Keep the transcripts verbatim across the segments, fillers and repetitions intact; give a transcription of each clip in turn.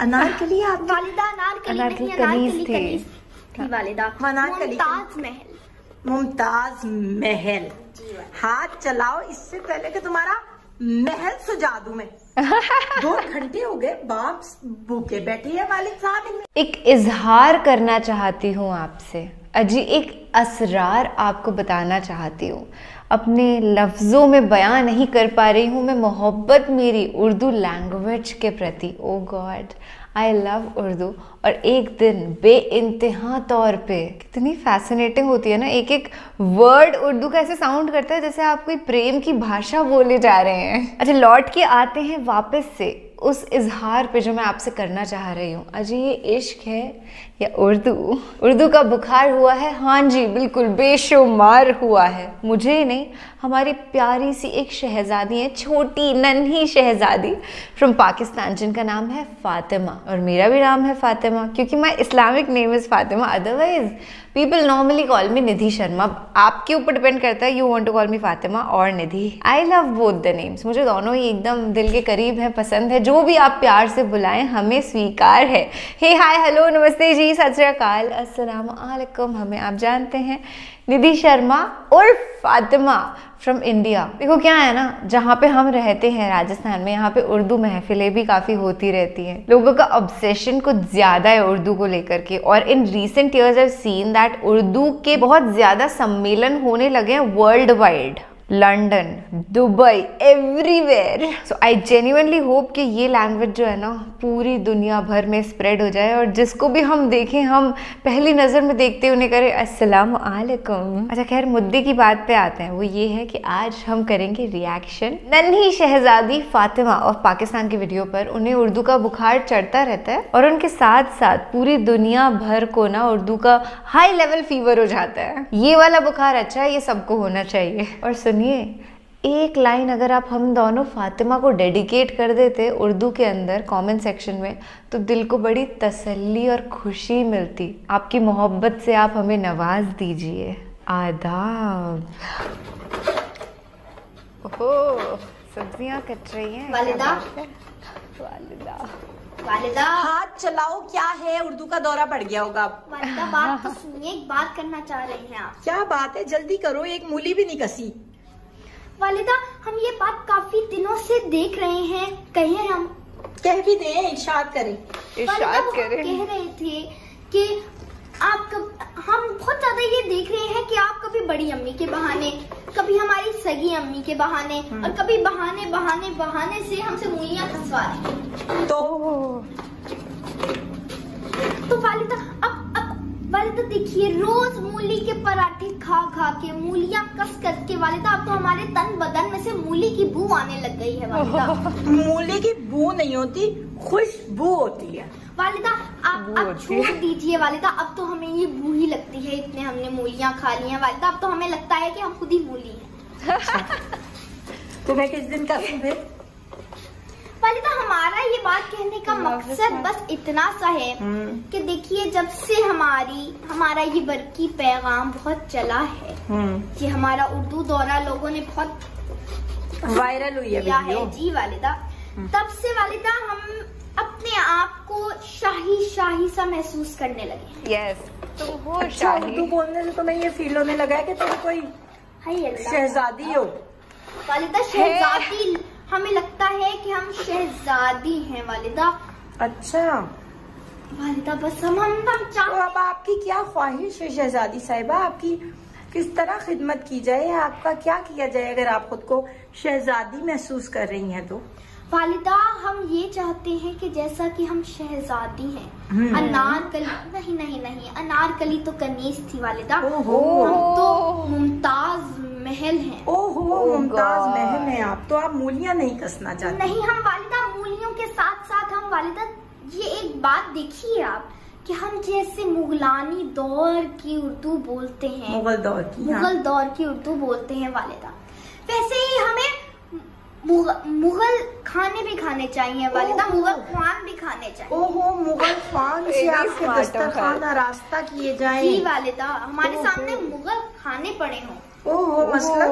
अनारकली आप वालिदा अनारकली अनारकली थे वालिदा। मुमताज महल मुमताज महल हाथ चलाओ इससे पहले कि तुम्हारा महल सजा दूं मैं। दो घंटे हो गए बाप भूखे बैठे हैं वालिद साहब। एक इजहार करना चाहती हूँ आपसे, अजी एक असरार आपको बताना चाहती हूँ, अपने लफ्ज़ों में बयां नहीं कर पा रही हूँ मैं मोहब्बत मेरी उर्दू लैंग्वेज के प्रति। Oh God I love Urdu. और एक दिन बे इंतहा तौर पे कितनी फैसिनेटिंग होती है ना, एक एक वर्ड उर्दू का ऐसे साउंड करता है जैसे आप कोई प्रेम की भाषा बोले जा रहे हैं। अच्छा लौट के आते हैं वापस से उस इजहार पे जो मैं आपसे करना चाह रही हूँ। अजी ये इश्क है या उर्दू? उर्दू का बुखार हुआ है, हाँ जी बिल्कुल बेशुमार हुआ है। मुझे नहीं, हमारी प्यारी सी एक शहज़ादी है, छोटी नन्ही शहज़ादी फ्रॉम पाकिस्तान, जिनका नाम है फातिमा। और मेरा भी नाम है फातिमा क्योंकि my Islamic name is Fatima, otherwise people normally call me Nidhi Sharma. आपके ऊपर डिपेंड करता है, you want to call me Fatima और Nidhi. I love both the names, मुझे दोनों ही एकदम दिल के करीब है, पसंद है, जो भी आप प्यार से बुलाएं हमें स्वीकार है। हे हाय हेलो नमस्ते जी सत श्री अकाल अस्सलाम वालेकुम, हमें आप जानते हैं निधि शर्मा और फातिमा फ्रॉम इंडिया। देखो क्या है ना, जहाँ पे हम रहते हैं राजस्थान में, यहाँ पे उर्दू महफिलें भी काफ़ी होती रहती हैं। लोगों का ऑब्सेशन कुछ ज़्यादा है उर्दू को लेकर के, और in recent years I have seen that Urdu के बहुत ज़्यादा सम्मेलन होने लगे हैं worldwide, London, Dubai, everywhere. So I genuinely hope कि ये लैंग्वेज जो है ना पूरी दुनिया भर में स्प्रेड हो जाए, और जिसको भी हम देखें हम पहली नज़र में देखते हुए उन्हें करें अस्सलाम वालेकुम। अच्छा खैर मुद्दे की बात पे आते हैं, वो ये है कि आज हम करेंगे रिएक्शन नन्ही शहजादी फातिमा ऑफ पाकिस्तान के वीडियो पर। उन्हें उर्दू का बुखार चढ़ता रहता है और उनके साथ साथ पूरी दुनिया भर को ना उर्दू का हाई लेवल फीवर हो जाता है। ये वाला बुखार अच्छा है, ये सबको होना चाहिए। और ये एक लाइन अगर आप हम दोनों फातिमा को डेडिकेट कर देते उर्दू के अंदर कमेंट सेक्शन में, तो दिल को बड़ी तसल्ली और खुशी मिलती। आपकी मोहब्बत से आप हमें नवाज दीजिए। आदाब। ओहो सब्जियां कट रही हैं। वालिदा वालिदा वालिदा हाथ चलाओ, क्या है उर्दू का दौरा पड़ गया होगा आप। वालिदा बात तो सुनिए, एक बात करना चाह रहे हैं आप। क्या बात है, जल्दी करो, एक मूली भी नहीं कसी। वालिदा हम ये बात काफी दिनों से देख रहे हैं, कहें हम कह भी दें, इरशाद करें इरशाद करें। कह रहे थे कि आप कब, हम बहुत ज्यादा ये देख रहे हैं कि आप कभी बड़ी अम्मी के बहाने, कभी हमारी सगी अम्मी के बहाने, और कभी बहाने बहाने बहाने से हमसे मूलियाँ खसवा रहे। तो तो वालिदा अब वालिदा देखिए, रोज मूली के पराठे खा खा के, मूलियाँ कस कस के वालिदा अब तो हमारे तन बदन में से मूली की बू आने लग गई है वालिदा। मूली की बू नहीं होती, खुशबू होती है वालिदा। आप अब छोड़ दीजिए वालिदा, अब तो हमें ये बू ही लगती है, इतने हमने मूलियाँ खा ली हैं वालिदा, अब तो हमें लगता है कि हम खुद ही मूली हैं। तुम्हें किस दिन का वालिदा, हमारा ये बात कहने का मकसद बस इतना सा है कि देखिए जब से हमारी हमारा ये बरकी पैगाम बहुत चला है, ये हमारा उर्दू दौरा लोगों ने बहुत वायरल हुई है जी वालिदा, तब से वालिदा हम अपने आप को शाही शाही सा महसूस करने लगे। यस तो वो शाही उर्दू बोलने से तुम्हें ये फील होने लगा है कि तुम कोई शहजादी हो वालिदा। शहजादी हमें लगता है कि हम शहजादी हैं वालिदा। अच्छा वालिदा बस हम हम तो अब आपकी क्या ख्वाहिश है शहजादी साहिबा, आपकी किस तरह खिदमत की जाए, आपका क्या किया जाए अगर आप खुद को शहजादी महसूस कर रही हैं तो? वालिदा हम ये चाहते हैं कि जैसा कि हम शहजादी हैं, अनारकली नहीं नहीं नहीं अनारकली तो कनीज थी वालिदा, हम तो मुमताज महल है। ओहो मुमताज महल है आप तो, आप मूलियां नहीं कसना चाहते। नहीं हम वालिदा मूलियों के साथ साथ हम वालिदा ये एक बात देखिए आप कि हम जैसे मुगलानी दौर की उर्दू बोलते हैं, मुगल दौर की मुगल हाँ। दौर की उर्दू बोलते हैं वालिदा, वैसे ही हमें मुग, मुगल खाने भी खाने चाहिए वालिदा, मुगल खान भी खाने चाहिए। ओहो मुगल खान से आपके दस्तरखान आरास्ता किए जाए वालिदा, हमारे सामने मुगल खाने पड़े हों। ओहो मसला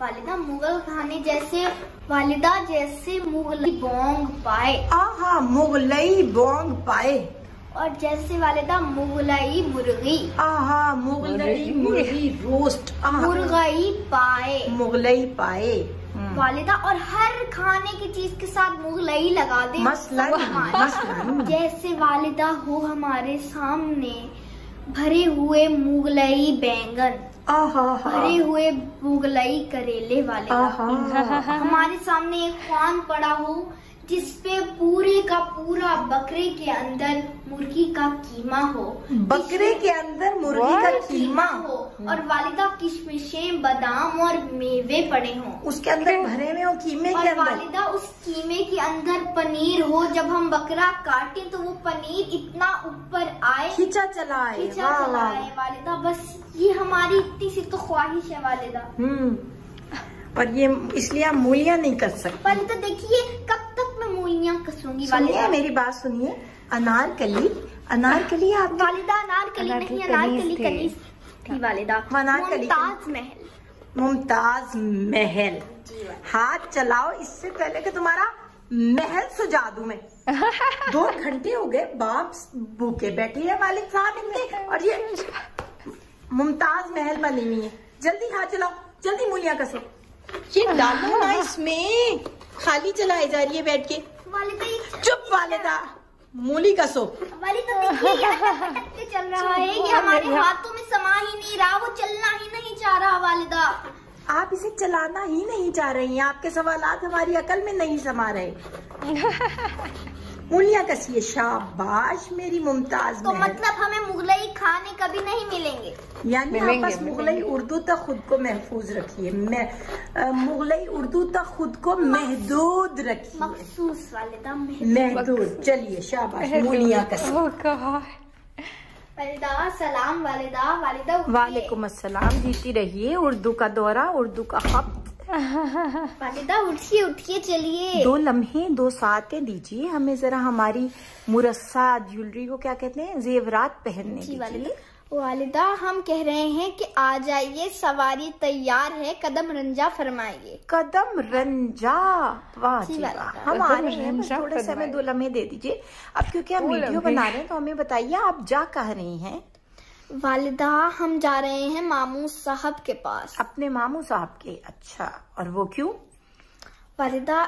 वालिदा मुगल खाने जैसे वालिदा जैसे मुगलई बोंग पाए। आहा मुगलई बोंग पाए। और जैसे वालिदा मुगलई मुर्गी। आहा मुगलई मुर्गी रोस्ट। मुर्गई पाए मुगलई पाए वालिदा। और हर खाने की चीज के साथ मुगलई लगा दे। मसलन जैसे वालिदा हो हमारे सामने भरे हुए मुगलई बैंगन। आहा भरे हुए मुगलई करेले वाले। हमारे सामने एक खान पड़ा हो जिसपे पूरे का पूरा बकरे के अंदर मुर्गी का कीमा हो। बकरे के अंदर मुर्गी का कीमा हो और वालिदा किशमिशें बादाम और मेवे पड़े हों उसके अंदर भरे में हो कीमे के अंदर। वालिदा उस कीमे के अंदर पनीर हो। जब हम बकरा काटे तो वो पनीर इतना ऊपर आए खिंचा चला आए खिंचा चला आए वालिदा। बस ये हमारी इतनी सी तो ख्वाहिश है वालिदा। हम्म पर ये इसलिए आप मूलियाँ नहीं कर सकते। वालिदा देखिए कब तक मैं मूलियाँ कसूंगी। वालिदा मेरी बात सुनिए। अनारकली अनारकली आप वालिदा अनारकली नहीं अनारकली कलीस थी वालिदा। अनारकली मुमताज महल मुमताज महल। हाथ चलाओ इससे पहले कि तुम्हारा महल सुझा दूं मैं। दो घंटे हो गए बाप भूखे बैठे है वालिद साहब इनके और ये मुमताज महल बनी हुई है। जल्दी हाथ चलाओ जल्दी मूलियाँ कसो। ये डालो ना इसमें खाली चलाए जा रही है बैठ के। वालिदा चुप वालिदा मूली कसो। वालिदा देखिए ये चल रहा है ये हमारे हाथों में समा ही नहीं रहा। वो चलना ही नहीं चाह रहा वालिदा। आप इसे चलाना ही नहीं चाह रही हैं। आपके सवालात हमारी अकल में नहीं समा रहे। मूलियाँ कसिए शाबाश मेरी मुमताज। तो मतलब हमें मुगलई खाने कभी नहीं मिलेंगे। यानी आप बस मुगलई उर्दू तक खुद को महफूज रखिए। मुगलई उर्दू तक खुद को महदूद रखिए। मखसूस वालिदा महदूद। चलिए शाबाश मूलियाँ कसिए। वालिदा सलाम वालिदा। वालिदा वालेकुम अस्सलाम। जीती रहिए उर्दू का दौरा उर्दू का हफ्त। वालिदा उठिए उठिए चलिए। दो लम्हे दो सातें दीजिए हमें जरा हमारी मुरस्सा ज्वेलरी को क्या कहते हैं जेवरात पहनने की। वालिदा वालिदा हम कह रहे हैं कि आ जाइए सवारी तैयार है कदम रंजा फरमाइए। कदम रंजा वाह जी वाह। हम आ रहे हैं बस थोड़े से हमें दो लम्हे दे दीजिए। अब क्योंकि हम वीडियो बना रहे हैं तो हमें बताइए आप जा कह रही हैं। वालिदा हम जा रहे हैं मामू साहब के पास। अपने मामू साहब के। अच्छा और वो क्यों? वालिदा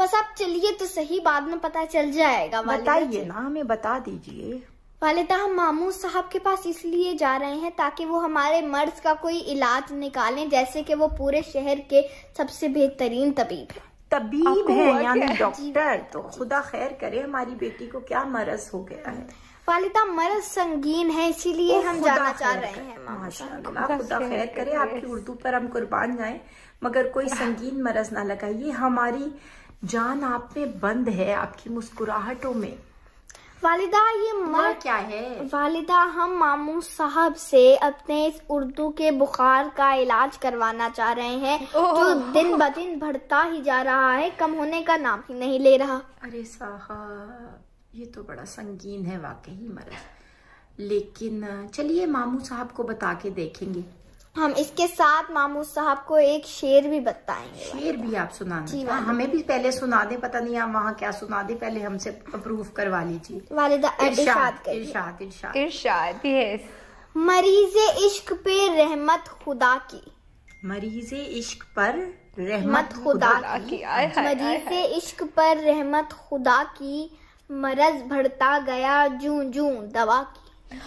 बस आप चलिए तो सही बाद में पता चल जाएगा। बताइए ना हमें बता दीजिए। वालिदा हम मामू साहब के पास इसलिए जा रहे हैं ताकि वो हमारे मर्ज का कोई इलाज निकालें जैसे कि वो पूरे शहर के सबसे बेहतरीन तबीब है। तबीब है यानी डॉक्टर। तो खुदा खैर करे हमारी बेटी को क्या मर्ज हो गया है। वालिदा मर्ज संगीन है इसीलिए हम जाना चाह रहे हैं मामू साहब। खुदा खैर करे आपकी उर्दू पर हम कुर्बान जाएं मगर कोई संगीन मर्ज ना लगाइए। हमारी जान आप में बंद है आपकी मुस्कुराहटों में। वालिदा ये मर्ज क्या है? वालिदा हम मामू साहब से अपने इस उर्दू के बुखार का इलाज करवाना चाह रहे हैं जो दिन ब दिन बढ़ता ही जा रहा है कम होने का नाम ही नहीं ले रहा। अरे साहब ये तो बड़ा संगीन है वाकई मर्ज। लेकिन चलिए मामू साहब को बता के देखेंगे। हम इसके साथ मामू साहब को एक शेर भी बताएंगे। शेर भी आप सुनाना हमें भी पहले सुना दे। पता नहीं आप वहाँ क्या सुना दे पहले हमसे अप्रूव करवा लीजिए। वालिदा इरशाद इरशाद इरशाद इरशाद। यस मरीज़े इश्क पे रहमत खुदा की। मरीज़े इश्क पर रहमत खुदा की। मरीज़े इश्क पर रहमत खुदा की मरज बढ़ता गया जू जू दवा की।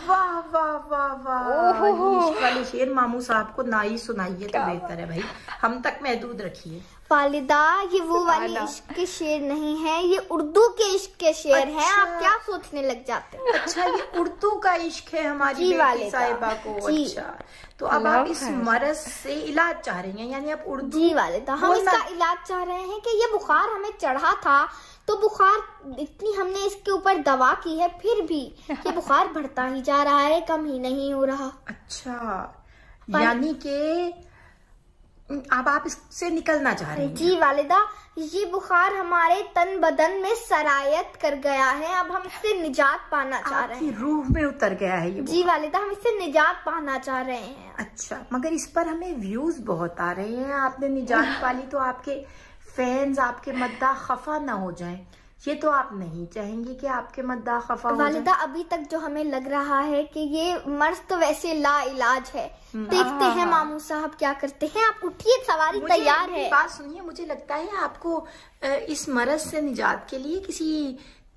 वाह वाह वाह वाह। इश्क वाले शेर मामू साहब को ना ही सुनाइए तो बेहतर है भाई। हम तक महदूद रखिए। वालिदा ये वो वाली इश्क के शेर नहीं है ये उर्दू के इश्क के शेर अच्छा। हैं आप क्या सोचने लग जाते हैं। अच्छा ये उर्दू का इश्क है हमारी बेटी साहिबा को। अच्छा तो अब आप इस मरज से इलाज चाह रही हैं यानी आप उर्दू। जी वालिदा हम इसका इलाज चाह रहे हैं कि ये बुखार हमें चढ़ा था तो बुखार इतनी हमने इसके ऊपर दवा की है फिर भी ये बुखार बढ़ता ही जा रहा है कम ही नहीं हो रहा। अच्छा यानी कि अब आप इससे निकलना चाह रही हैं। जी वालिदा, ये बुखार हमारे तन बदन में सरायत कर गया है, अब हम इससे निजात पाना चाह रहे हैं। रूह में उतर गया है ये। जी वालिदा, हम इससे निजात पाना चाह रहे हैं। अच्छा, मगर इस पर हमें व्यूज बहुत आ रहे हैं। आपने निजात पा ली तो आपके फैंस, आपके मद्दा खफा ना हो जाएं, ये तो आप नहीं चाहेंगे कि आपके मद्दा खफा हो। वालिदा, अभी तक जो हमें लग रहा है कि ये मर्ज तो वैसे ला इलाज है। देखते हैं मामू साहब क्या करते हैं। आप उठिए, सवारी तैयार है। बात सुनिए, मुझे लगता है आपको इस मर्ज से निजात के लिए किसी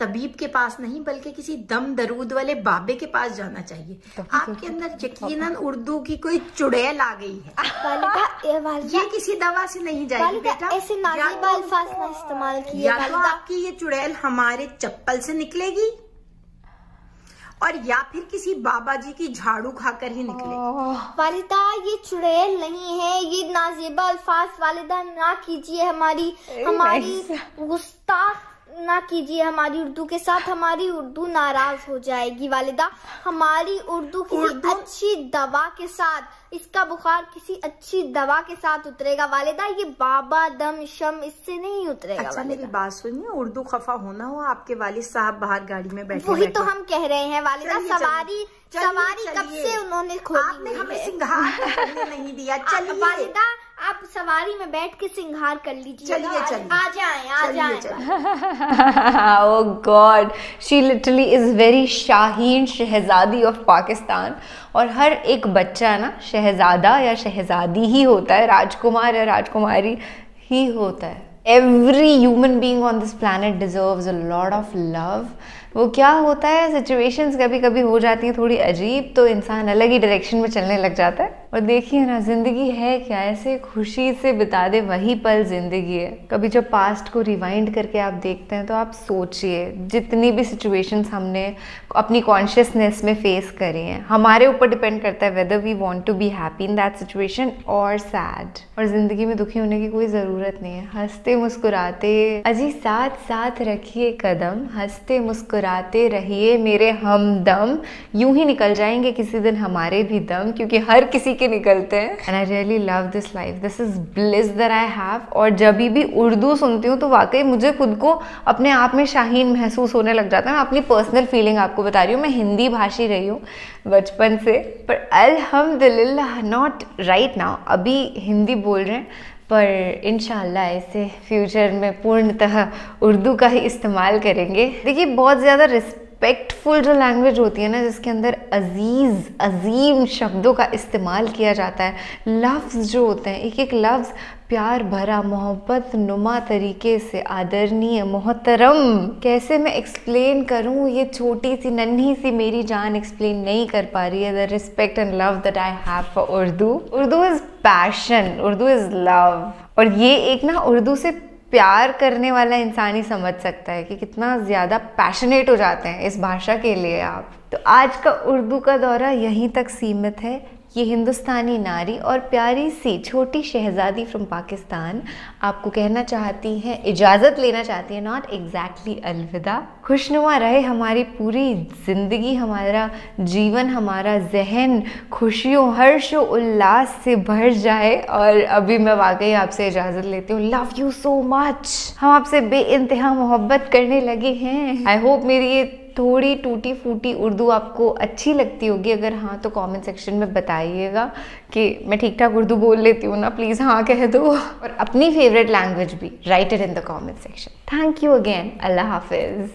तबीब के पास नहीं बल्कि किसी दम दरूद वाले बाबे के पास जाना चाहिए। आपके अंदर यकीनन उर्दू की कोई चुड़ैल आ गई है। वालिदा, वालिदा, ये किसी दवा से नहीं जाएगी बेटा। ऐसे नाज़ेब अल्फाज ना इस्तेमाल किए। या तो आपकी ये चुड़ैल हमारे चप्पल से निकलेगी और या फिर किसी बाबा जी की झाड़ू खाकर ही निकलेगी। वालिदा, ये चुड़ैल नहीं है, ये नाज़ेब अल्फाज वालिदा ना कीजिए। हमारी हमारी गुस्ताख ना कीजिए हमारी उर्दू के साथ। हमारी उर्दू नाराज हो जाएगी वालिदा। हमारी उर्दू किसी अच्छी दवा के साथ, इसका बुखार किसी अच्छी दवा के साथ उतरेगा वालिदा। ये बाबा दम शम इससे नहीं उतरेगा। अच्छा, मेरी बात सुनिए, उर्दू खफा होना हो, आपके वालिद साहब बाहर गाड़ी में बैठे। वही तो हम कह रहे हैं वालिदा। सवारी सवारी कब से उन्होंने खोली? आपने हमें सिंगार नहीं दिया। चलिए वालिदा, आप सवारी में बैठ के सिंगार कर लीजिए। चलिए चलिए, आ जाए आ जाए। Oh God, she literally is very Shaheen Shahzadi of Pakistan. और हर एक बच्चा ना शहजादा या शहजादी ही होता है, राजकुमार या राजकुमारी ही होता है। Every human being on this planet deserves a lot of love. वो क्या होता है, सिचुएशंस कभी कभी हो जाती हैं थोड़ी अजीब, तो इंसान अलग ही डायरेक्शन में चलने लग जाता है। और देखिए ना, ज़िंदगी है क्या, ऐसे खुशी से बिता दे वही पल ज़िंदगी है। कभी जब पास्ट को रिवाइंड करके आप देखते हैं तो आप सोचिए, जितनी भी सिचुएशंस हमने अपनी कॉन्शियसनेस में फेस करी हैं, हमारे ऊपर डिपेंड करता है whether we want to be happy in that situation और सैड। और ज़िंदगी में दुखी होने की कोई ज़रूरत नहीं है। हंसते मुस्कुराते अजी साथ साथ रखिए कदम, हंसते मुस्कुरा राते रहिए मेरे हमदम। यूं ही निकल जाएंगे किसी दिन हमारे भी दम, क्योंकि हर किसी के निकलते हैं। And I really love this life, this is bliss that I have. और जब भी उर्दू सुनती हूँ तो वाकई मुझे खुद को अपने आप में शाहीन महसूस होने लग जाता है। मैं अपनी पर्सनल फीलिंग आपको बता रही हूँ। मैं हिंदी भाषी रही हूँ बचपन से, पर अल्हम्दुलिल्लाह नॉट राइट नाउ, अभी हिंदी बोल रहे हैं, पर इंशाल्लाह ऐसे फ्यूचर में पूर्णतः उर्दू का ही इस्तेमाल करेंगे। देखिए, बहुत ज़्यादा रिस्पेक्टफुल जो लैंग्वेज होती है ना, जिसके अंदर अजीज़ अजीम शब्दों का इस्तेमाल किया जाता है, लफ्ज़ जो होते हैं, एक एक लफ्ज़ प्यार भरा, मोहब्बत नुमा तरीके से, आदरणीय, मोहतरम। कैसे मैं एक्सप्लेन करूँ, ये छोटी सी नन्ही सी मेरी जान एक्सप्लेन नहीं कर पा रही है the respect and love that I have for Urdu. Urdu is passion, Urdu is love. और ये एक ना उर्दू से प्यार करने वाला इंसान ही समझ सकता है कि कितना ज़्यादा पैशनेट हो जाते हैं इस भाषा के लिए आप। तो आज का उर्दू का दौरा यहीं तक सीमित है। ये हिंदुस्तानी नारी और प्यारी सी छोटी शहजादी फ्रॉम पाकिस्तान आपको कहना चाहती है, इजाज़त लेना चाहती है, नॉट एग्जैक्टली अलविदा। खुशनुमा रहे हमारी पूरी ज़िंदगी, हमारा जीवन, हमारा जहन खुशियों, हर्ष उल्लास से भर जाए। और अभी मैं वाकई आपसे इजाज़त लेती हूँ। Love you so much. हम आपसे बे इंतहा मोहब्बत करने लगे हैं। आई होप मेरी ये थोड़ी टूटी फूटी उर्दू आपको अच्छी लगती होगी। अगर हाँ तो कमेंट सेक्शन में बताइएगा कि मैं ठीक ठाक उर्दू बोल लेती हूँ ना, प्लीज़ हाँ कह दो। और अपनी फेवरेट लैंग्वेज भी write it in the comment section. Thank you again, अल्लाह हाफिज़।